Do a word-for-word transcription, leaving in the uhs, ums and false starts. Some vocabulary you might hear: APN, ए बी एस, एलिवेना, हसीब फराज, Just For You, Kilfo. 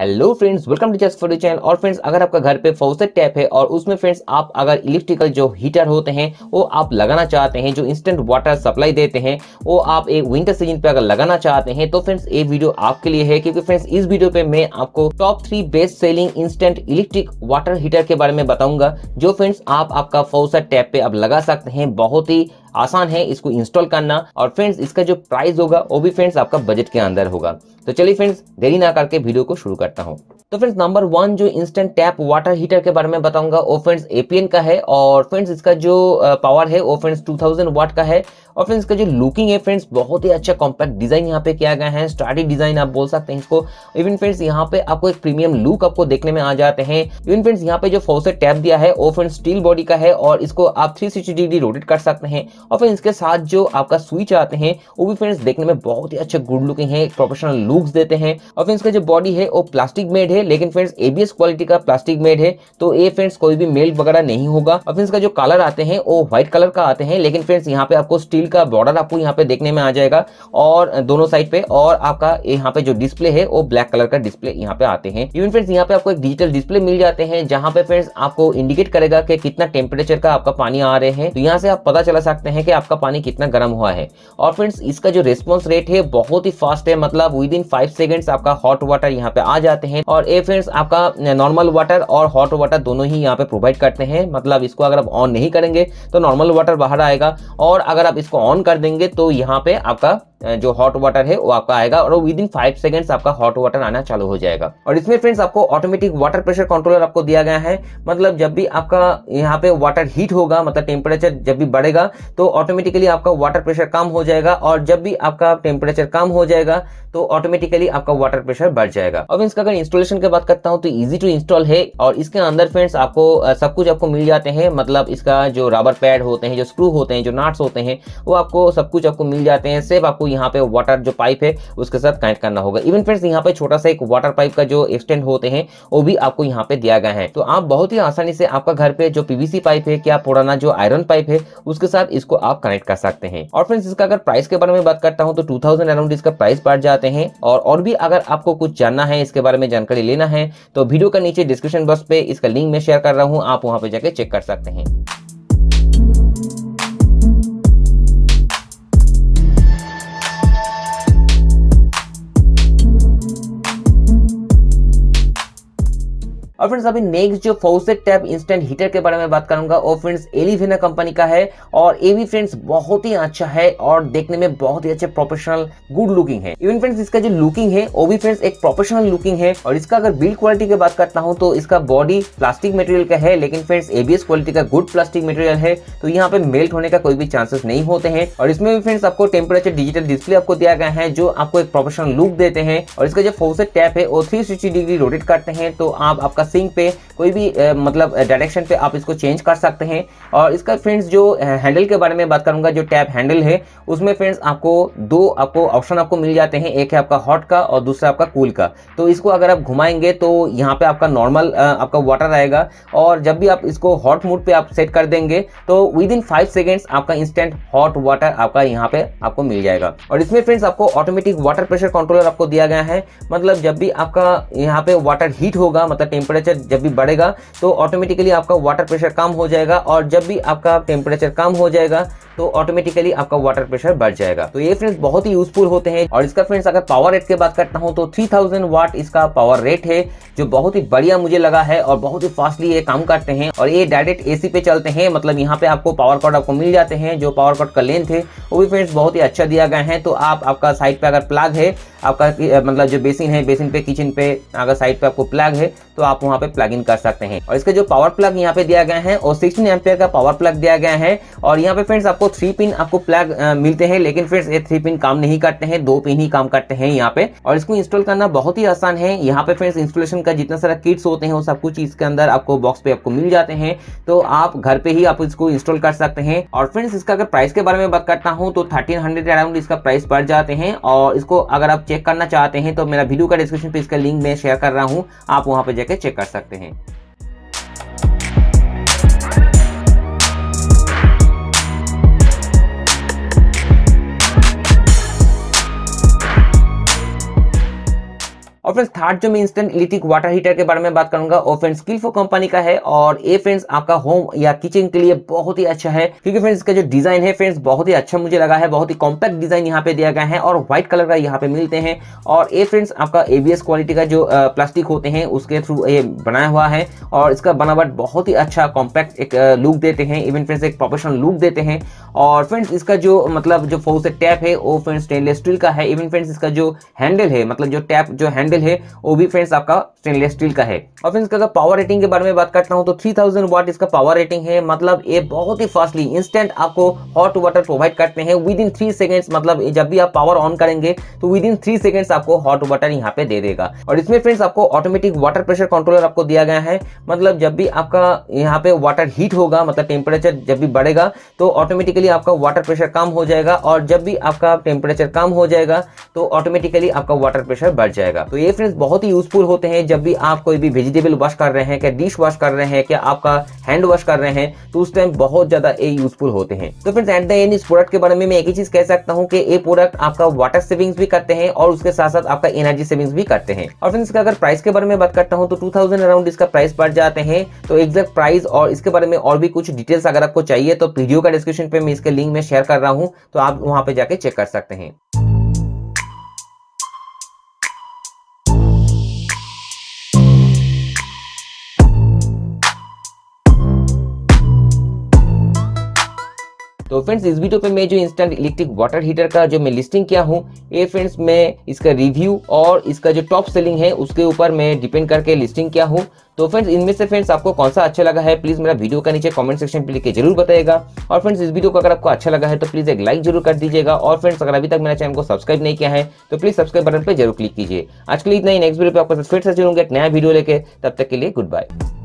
Hello friends, welcome to just for you channel. और friends, अगर आपका घर पे फॉसेट टैप है और उसमें फ्रेंड्स आप अगर इलेक्ट्रिकल जो हीटर होते हैं वो आप लगाना चाहते हैं, जो इंस्टेंट वाटर सप्लाई देते हैं, वो आप एक विंटर सीजन पे अगर लगाना चाहते हैं तो फ्रेंड्स ये वीडियो आपके लिए है। क्योंकि फ्रेंड्स इस वीडियो पे मैं आपको top three best selling instant electric water heater के बारे में बताऊंगा, जो फ्रेंड्स आप आपका फॉसेट टैप पे आप लगा सकते हैं। बहुत ही आसान है इसको इंस्टॉल करना, और फ्रेंड्स इसका जो प्राइस होगा वो भी फ्रेंड्स आपका बजट के अंदर होगा। तो चलिए फ्रेंड्स देरी ना करके वीडियो को शुरू करता हूँ। तो फ्रेंड्स नंबर वन जो इंस्टेंट टैप वाटर हीटर के बारे में बताऊंगा वो फ्रेंड्स ए पी एन का है, और फ्रेंड्स इसका जो पावर है वो फ्रेंड्स टू थाउजेंड वाट का है। और फ्रेंड्स इसका जो लुकिंग है फ्रेंड्स बहुत ही अच्छा कॉम्पैक्ट डिजाइन यहाँ पे किया गया है, स्टार्टिंग डिजाइन आप बोल सकते हैं इसको। इवन फ्रेंड्स यहाँ पे आपको एक प्रीमियम लुक आपको देखने में आ जाते हैं। इवन फ्रेंड्स यहाँ पे जो फॉसेट टैप दिया है वो फ्रेंड्स स्टील बॉडी का है, और इसको आप थ्री सिक्सटी डिग्री रोटेट कर सकते हैं। और फिर इसके साथ जो आपका स्विच आते हैं वो भी फ्रेंड्स देखने में बहुत ही अच्छा गुड लुकिंग है, प्रोफेशनल लुक्स देते हैं। और फिर इसका जो बॉडी है वो प्लास्टिक मेड है, लेकिन friends ए बी एस quality का प्लास्टिक मेड है, तो ये फ्रेंड्स कोई भी मेल्ट वगैरह नहीं होगा। और इसका जो कलर आते हैं वो व्हाइट कलर का आते हैं, लेकिन फ्रेंड्स यहाँ पे आपको स्टील का बॉर्डर आपको यहाँ पे देखने में आ जाएगा और दोनों साइड पे, और आपका यहाँ पे जो डिस्प्ले है वो ब्लैक कलर का डिस्प्ले यहाँ पे आते हैं। इवन फ्रेंड्स यहाँ पे आपको एक डिजिटल डिस्प्ले मिल जाते हैं, जहाँ पे फ्रेंड्स आपको इंडिकेट करेगा कि कितना टेम्परेचर का आपका पानी आ रहे हैं, तो यहाँ से आप पता चला सकते हैं कि आपका पानी कितना गर्म हुआ है। और फ्रेंड्स इसका जो रिस्पॉन्स रेट है बहुत ही फास्ट है, मतलब विद इन फाइव सेकेंड्स आपका हॉट वाटर यहाँ पे आ जाते हैं। और ये फ्रेंड्स आपका नॉर्मल वाटर और हॉट वाटर दोनों ही यहाँ पे प्रोवाइड करते हैं, मतलब इसको अगर आप ऑन नहीं करेंगे तो नॉर्मल वाटर बाहर आएगा, और अगर आप इसको ऑन कर देंगे तो यहाँ पे आपका जो हॉट वाटर है वो आपका आएगा, और विद इन फाइव सेकेंड्स आपका हॉट वाटर आना चालू हो जाएगा। और इसमें फ्रेंड्स आपको ऑटोमेटिक वाटर प्रेशर कंट्रोलर आपको दिया गया है, मतलब जब भी आपका यहाँ पे वाटर हीट होगा, मतलब टेम्परेचर जब भी बढ़ेगा तो ऑटोमेटिकली आपका वाटर प्रेशर कम हो जाएगा, और जब भी आपका टेम्परेचर कम हो जाएगा तो ऑटोमेटिकली आपका वाटर प्रेशर बढ़ जाएगा। और इसका अगर इंस्टॉलेशन की बात करता हूँ तो ईजी टू इंस्टॉल है, और इसके अंदर फ्रेंड्स आपको सब कुछ आपको मिल जाते हैं, मतलब इसका जो रबर पैड होते हैं, जो स्क्रू होते हैं, जो नट्स होते हैं, वो आपको सब कुछ आपको मिल जाते हैं। सिर्फ आपको यहाँ पे वाटर जो पाइप है उसके साथ कनेक्ट करना होगा। इवन फ्रेंड्स यहाँ पे छोटा सा एक वाटर पाइप का जो एक्सटेंड होते हैं वो भी आपको यहाँ पे दिया गया है, तो आप बहुत ही आसानी से आपका घर पे जो पी वी सी पाइप है, क्या पुराना जो आयरन पाइप है, उसके साथ इसको आप कनेक्ट कर सकते हैं। और फ्रेंड्स इसका अगर प्राइस के बारे में बात करता हूँ तो टू थाउजेंड अराउंड इसका प्राइस पड़ जाते हैं। और, और भी अगर आपको कुछ जानना है, इसके बारे में जानकारी लेना है, तो वीडियो के नीचे डिस्क्रिप्शन बॉक्स पे इसका लिंक में शेयर कर रहा हूँ, आप वहाँ पे जाके चेक कर सकते हैं। और फ्रेंड्स अभी नेक्स्ट जो फॉसेट टैप इंस्टेंट हीटर के बारे में बात करूंगा वो फ्रेंड्स एलिवेना कंपनी का है, और ये भी फ्रेंड्स बहुत ही अच्छा है और देखने में बहुत ही अच्छा प्रोफेशनल गुड लुकिंग है। इवन फ्रेंड्स इसका जो लुकिंग है वो भी फ्रेंड्स एक प्रोफेशनल लुकिंग है। और इसका अगर बिल्ड क्वालिटी की बात करता हूँ तो इसका बॉडी प्लास्टिक मटेरियल का है, लेकिन friends ए बी एस quality का गुड प्लास्टिक मटेरियल है, तो यहाँ पे मेल्ट होने का कोई भी चांसेस नहीं होते हैं। और इसमें भी फ्रेंड्स आपको टेम्परेचर डिजिटल डिस्प्ले आपको दिया गया है, जो आपको एक प्रोफेशनल लुक देते हैं। और इसका जो फॉसेट टैप है वो थ्री सिक्सटी डिग्री रोटेट करते हैं, तो आप आपका सिंक पे कोई भी ए, मतलब डायरेक्शन पे आप इसको चेंज कर सकते हैं। और इसका फ्रेंड्स जो हैंडल के बारे में बात करूंगा, जो टैप हैंडल है उसमें फ्रेंड्स आपको दो आपको ऑप्शन आपको मिल जाते हैं, एक है आपका हॉट का और दूसरा आपका कूल का। तो इसको अगर आप घुमाएंगे तो यहाँ पे आपका नॉर्मल आपका वाटर आएगा, और जब भी आप इसको हॉट मोड पे आप सेट कर देंगे तो विद इन फाइव सेकेंड्स आपका इंस्टेंट हॉट वाटर आपका यहाँ पे आपको मिल जाएगा। और इसमें फ्रेंड्स आपको ऑटोमेटिक वाटर प्रेशर कंट्रोलर आपको दिया गया है, मतलब जब भी आपका यहाँ पे वाटर हीट होगा, मतलब टेम्परेचर जब भी बढ़ेगा तो ऑटोमेटिकली आपका वाटर प्रेशर कम हो जाएगा, और जब भी आपका टेम्परेचर कम हो जाएगा तो ऑटोमेटिकली आपका वाटर प्रेशर बढ़ जाएगा। तो ये फ्रेंड्स बहुत ही यूजफुल होते हैं। और इसका फ्रेंड्स अगर पावर रेट की बात करता हूँ तो थ्री थाउजेंड वाट इसका पावर रेट है, जो बहुत ही बढ़िया मुझे लगा है, और बहुत ही फास्टली ये काम करते हैं। और ये डायरेक्ट ए सी पे चलते हैं, मतलब यहाँ पे आपको पावर कॉर्ड आपको मिल जाते हैं, जो पावर कॉर्ड का लेंथ है वो भी फ्रेंड्स बहुत ही अच्छा दिया गया है। तो आप आपका साइड पे अगर प्लग है आपका, मतलब जो बेसिन है, बेसिन पे किचन पे अगर साइड पे आपको प्लग है तो आप वहाँ पे प्लग इन कर सकते हैं। और इसका जो पावर प्लग यहाँ पे दिया गया है और सिक्सटीन एम्पियर का पावर प्लग दिया गया है। और यहाँ पे फ्रेंड्स आपको थ्री पिन आपको प्लग मिलते हैं, लेकिन फ्रेंड्स ये थ्री पिन काम नहीं करते हैं, दो पिन ही काम करते हैं यहाँ पे। और इसको इंस्टॉल करना बहुत ही आसान है। यहाँ पे फ्रेंड्स इंस्टॉलेशन का जितना सारा किट्स होते हैं वो सब कुछ इसके अंदर आपको बॉक्स पे आपको मिल जाते हैं, तो आप घर पे ही आप इसको इंस्टॉल कर सकते हैं। और फ्रेंड्स इसका अगर प्राइस के बारे में बात करता हूँ तो थर्टीन हंड्रेड अराउंड इसका प्राइस पड़ जाते हैं। और इसको अगर आप चेक करना चाहते हैं तो मेरा वीडियो का डिस्क्रिप्शन पे इसका लिंक मैं शेयर कर रहा हूँ, आप वहाँ पे जाके चेक कर सकते हैं। और फ्रेंड्स थर्ड जो मैं इंस्टेंट इलेक्ट्रिक वाटर हीटर के बारे में बात करूंगा वो फ्रेंड्स किल्फो कंपनी का है और ये फ्रेंड्स आपका होम या किचन के लिए बहुत ही अच्छा है क्योंकि फ्रेंड्स इसका जो डिजाइन है फ्रेंड्स बहुत ही अच्छा मुझे लगा है, बहुत ही कॉम्पैक्ट डिजाइन यहाँ पे दिया गया है और व्हाइट कलर का यहाँ पे मिलते हैं और ये फ्रेंड्स आपका एवीएस क्वालिटी का जो प्लास्टिक होते हैं उसके थ्रू ये बनाया हुआ है और इसका बनावट बहुत ही अच्छा कॉम्पैक्ट एक लुक देते हैं, इवन फ्रेंड्स एक प्रोफेशनल लुक देते हैं। और फ्रेंड्स इसका जो मतलब जो फौसेट टैप है वो फ्रेंड्स स्टेनलेस स्टील का है, इवन फ्रेंड्स इसका जो हैंडल है मतलब जो टैप जो हैंडल है वो भी फ्रेंड्स आपका स्टेनलेस स्टील का है। और फ्रेंड्स इसका पावर रेटिंग के बारे में बात करता हूँ तो थ्री थाउजेंड वाट इसका पावर रेटिंग है, मतलब ये बहुत ही फास्टली इंस्टेंट आपको हॉट वाटर प्रोवाइड करते हैं विद इन थ्री सेकेंड्स, मतलब जब भी आप पावर ऑन करेंगे तो विद इन थ्री सेकेंड्स आपको हॉट वाटर यहाँ पे दे देगा। और इसमें फ्रेंड्स आपको ऑटोमेटिक वाटर प्रेशर कंट्रोलर आपको दिया गया है, मतलब जब भी आपका यहाँ पे वाटर हीट होगा मतलब टेम्परेचर जब भी बढ़ेगा तो ऑटोमेटिकली आपका वाटर प्रेशर कम हो जाएगा और जब भी आपका टेम्परेचर कम हो जाएगा तो ऑटोमेटिकली आपका वाटर प्रेशर बढ़ जाएगा। तो ये फ्रेंड्स बहुत ही यूजफुल होते हैं जब भी आप कोई भी वेजिटेबल वॉश कर रहे हैं, क्या डिश वॉश कर रहे हैं, क्या आपका हैंड वॉश कर रहे हैं, तो उस टाइम बहुत ज्यादा ये यूजफुल होते हैं। तो फ्रेंड्स एट द एंड इस प्रोडक्ट के बारे में मैं एक ही चीज कह सकता हूँ कि ये प्रोडक्ट आपका वाटर सेविंग्स भी करते हैं और उसके साथ साथ आपका एनर्जी सेविंग्स भी करते हैं। और फ्रेंड्स इसका अगर प्राइस के बारे में बात करता हूँ तो टू थाउजेंड अराउंड इसका प्राइस पड़ जाते हैं। तो एग्जैक्ट प्राइस और इसके बारे में और भी कुछ डिटेल्स अगर आपको चाहिए तो वीडियो का डिस्क्रिप्शन पे मैं इसके लिंक में शेयर कर रहा हूँ, तो आप वहाँ पे जाके चेक कर सकते हैं। तो फ्रेंड्स इस वीडियो पे मैं जो इंस्टेंट इलेक्ट्रिक वाटर हीटर का जो मैं लिस्टिंग किया हूँ ये फ्रेंड्स मैं इसका रिव्यू और इसका जो टॉप सेलिंग है उसके ऊपर मैं डिपेंड करके लिस्टिंग किया हूँ। तो फ्रेंड्स इनमें से फ्रेंड्स आपको कौन सा अच्छा लगा है प्लीज़ मेरा वीडियो का नीचे कमेंट सेक्शन पे लिखकर जरूर बताएगा। और फ्रेंड्स इस वीडियो को अगर आपको अच्छा लगा है तो प्लीज़ एक लाइक जरूर कर दीजिएगा। और फ्रेंड्स अगर अभी तक मेरा चैनल को सब्सक्राइब नहीं किया है तो प्लीज़ सब्सक्राइब बटन पर जरूर क्लिक कीजिए। आज के लिए इतना ही, नेक्स्ट वीडियो पर आपको फिर से जुड़ूंगा एक नया वीडियो लेकर, तब तक के लिए गुड बाय।